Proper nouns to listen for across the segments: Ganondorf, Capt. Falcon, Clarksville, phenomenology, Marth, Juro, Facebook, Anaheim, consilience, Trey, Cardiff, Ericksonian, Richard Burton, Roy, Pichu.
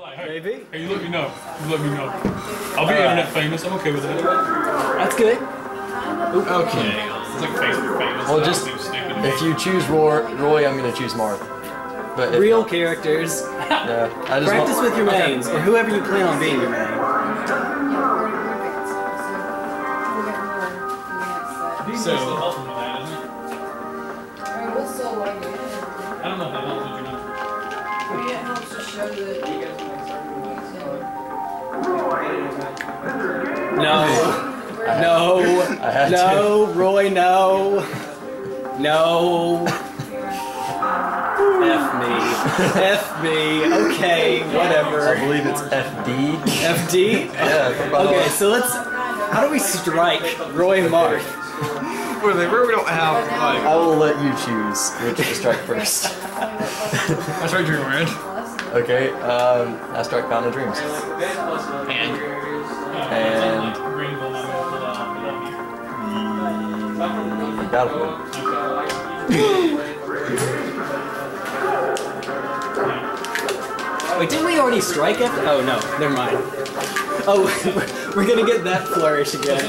like, hey, baby? Hey, you let me know. You let me know. I'll be internet famous. I'm okay with that. That's good. Okay. It's like Facebook famous. Well, just if you choose Roy, I'm gonna choose Marth. But real characters. Yeah. I just practice with your mains or whoever you plan on being your main. So I don't know if that helps with your number. Yeah, it helps to show that. No. No. No, Roy, no. No. F me. F me. Okay, whatever. I believe it's FD. FD? Yeah. Okay, so let's. How do we strike Roy and Marth? Where we don't have, like... I will let you choose which to strike first. I strike Dream Red. Okay, I strike Fountain of Dreams. And... Battlefield. Wait, didn't we already strike after? Oh, no. Never mind. Oh, we're gonna get that flourish again.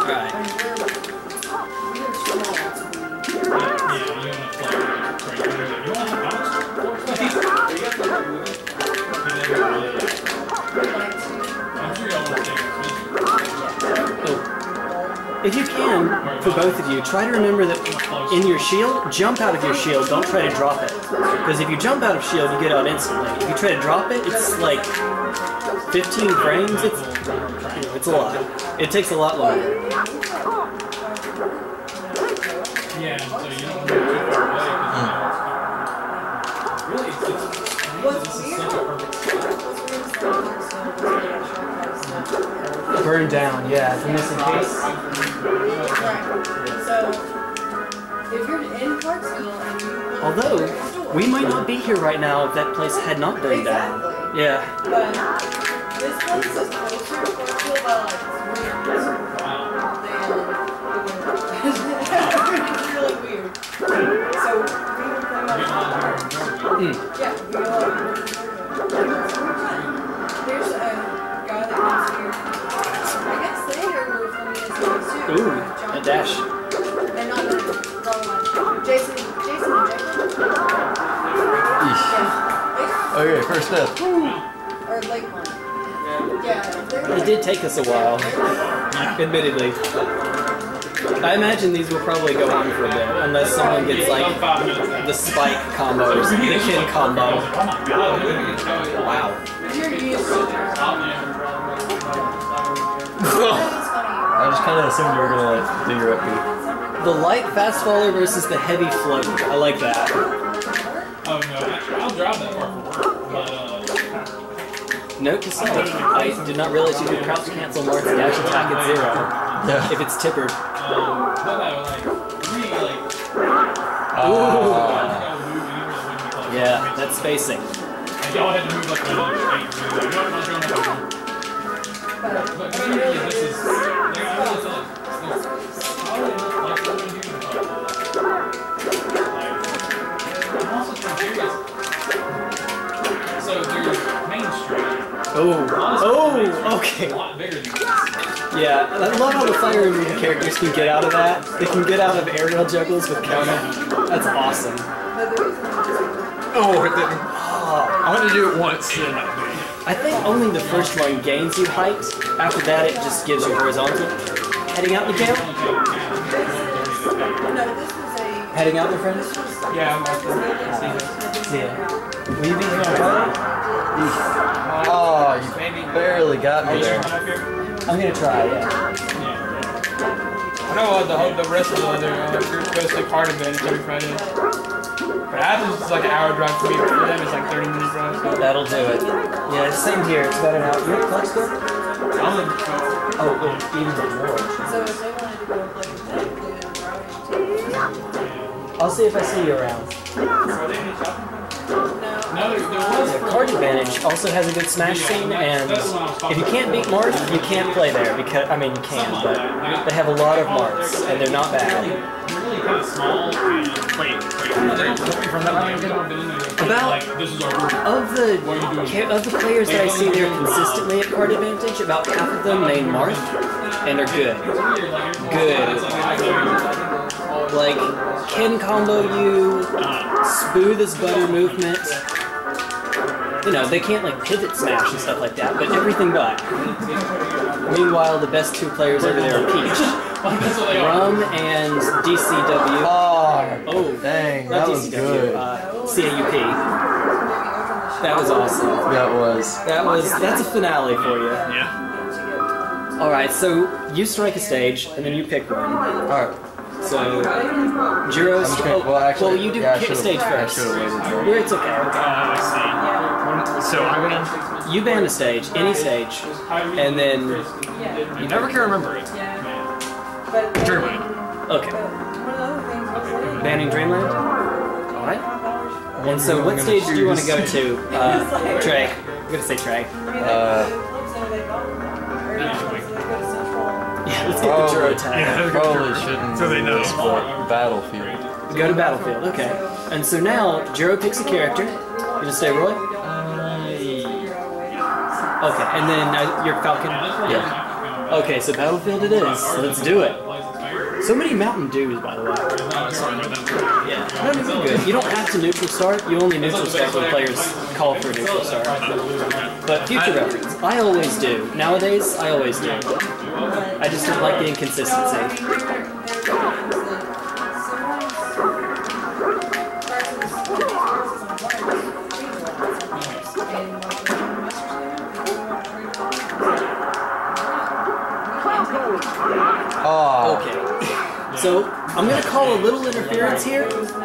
Alright. Oh. If you can, for both of you, try to remember that in your shield, jump out of your shield, don't try to drop it. Because if you jump out of shield, you get out instantly. If you try to drop it, it's like 15 frames, it's a lot. It takes a lot longer. Yeah, so you don't want to do it right. Really, it's burn down, yeah, it's a missing case. So, if you're in Clarksville and you... Although, we might not be here right now if that place had not burned down. Exactly. Yeah. But this place is closer to Clarksville by like 3 years. Mm. Yeah, we all there's a guy that comes here. I guess they are from his house too. Ooh, John a dash. And not the wrong one. Jason and Jacob. Yeah. Okay, first step. Or Lake one. Yeah. It did take us a while, admittedly. I imagine these will probably go on for a bit, unless someone gets, like, the spike combos, the kid combo. Wow. I just kind of assumed you were going to, like, do your upbeat. The light fast faller versus the heavy float. I like that. Oh, no. I'll drop that part for work, but, note to self, I did not realize you could crouch cancel Marth's dash attack at 0. Yeah. If it's tippered. Yeah, that's spacing. Y'all had to move like Oh, okay. A lot bigger than this. Yeah, I love how the fire immunity characters can get out of that. They can get out of aerial juggles with counter. That's awesome. Oh, it didn't. Oh, I wanted to do it once. I think only the first one gains you height. After that, it just gives you horizontal. Heading out the camp? Heading out, my friends? Yeah, I'm yeah. Will you be here? Oh, you barely got me there. I'm gonna try, yeah. I know the rest of the other group goes to Cardiff every Friday. But Athens is like an hour drive for me, but for them it's like 30 minutes drive. So. That'll do it. Yeah, same here. It's about an hour. You're in Clarksville? I'm in Clarksville. Oh, even more. So if they wanted to go and play with them, I'll see if I see you around. Are they in the shopping? Card Advantage also has a good smash scene, and if you can't beat Marth, you can't play there because I mean you can, but they have a lot of Marths and they're not bad. About of the players that I see there consistently at Card Advantage, about half of them main Marth and are good. Like can combo you, smooth as butter movement. You know, they can't like pivot smash and stuff like that, but everything but. Meanwhile, the best two players over there are Peach. Rum and DCW. Oh, dang, that was good. CAUP. That was awesome. That's a finale for you. Yeah. Alright, so you strike a stage, and then you pick one. Alright. So, Juro, you do kick stage first. It's okay. So I went in. You ban a stage, any stage, and then you never can remember it. Dreamland. Okay. Banning Dreamland. All right. And so, what stage do you want to go to, Trey? I'm gonna say Trey. Let's get the Juro tag. Yeah, probably shouldn't. So they know. Battlefield. Go to Battlefield. Okay. And so now Juro picks a character. You just say Roy. Okay. And then you're Falcon. Yeah. Okay. So Battlefield it is. So let's do it. So many Mountain Dews, by the way. Yeah. That is good. You don't have to neutral start. You only neutral start when players call for a neutral start. But future reference, I always do. Nowadays, I always do. I just don't like the inconsistency. Okay. So, I'm going to call a little interference here.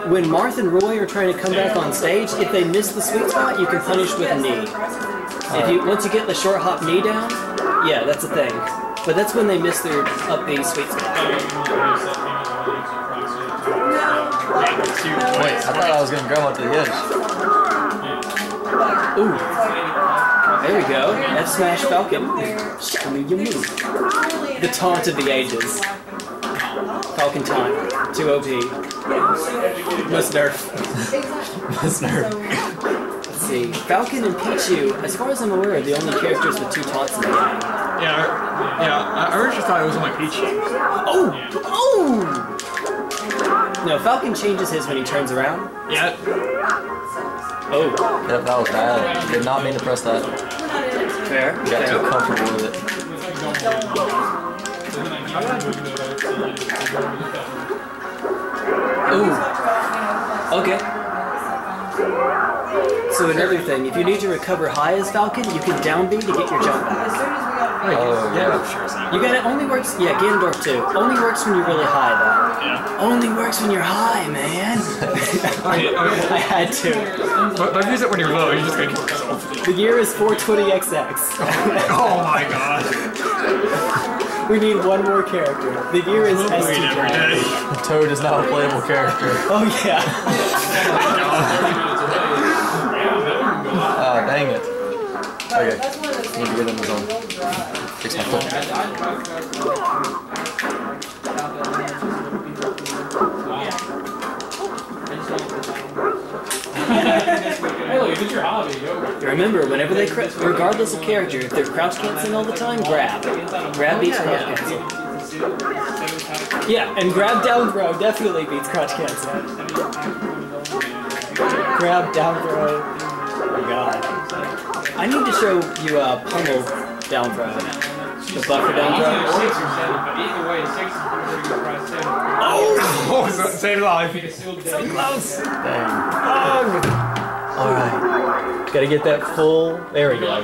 When Marth and Roy are trying to come back on stage, if they miss the sweet spot, you can punish with a knee. Once you get the short hop knee down, yeah, that's a thing. But that's when they miss their up B sweet spot. Wait, I thought I was going to grab up to the edge. Ooh. There we go. F smash Falcon. Show me your move. The taunt of the ages. Falcon taunt. 2 OP. Must nerf. Must nerf. Let's see. Falcon and Pichu, as far as I'm aware, are the only characters with two taunts in the game. Yeah, I originally thought it was on my Peach. Oh! No, Falcon changes his when he turns around. Yeah. Oh. That was bad. Did not mean to press that. Fair. Got too comfortable with it. Ooh. Okay. So in everything, if you need to recover high as Falcon, you can down B to get your jump back. Yeah. You got it. Only works. Yeah, Ganondorf too. Only works when you're really high, though. Yeah. Only works when you're high, man. I had to. But use it when you're low. You're just gonna kill yourself. The year is 420XX. Oh my god. We need one more character. The year is STK. Toad is not a playable character. Oh yeah. Dang it. Okay. Need to get in the zone. Fix my foot. Remember, whenever they regardless of character, if they're crouch canceling all the time, grab. Grab beats crouch cancel. Yeah, and grab down throw definitely beats crouch cancel. Grab down throw. Oh my god. I need to show you Pummel. Down throw. The buffer down throw. Oh! Save life. So close. Dang. Alright. Gotta get that full. There we go.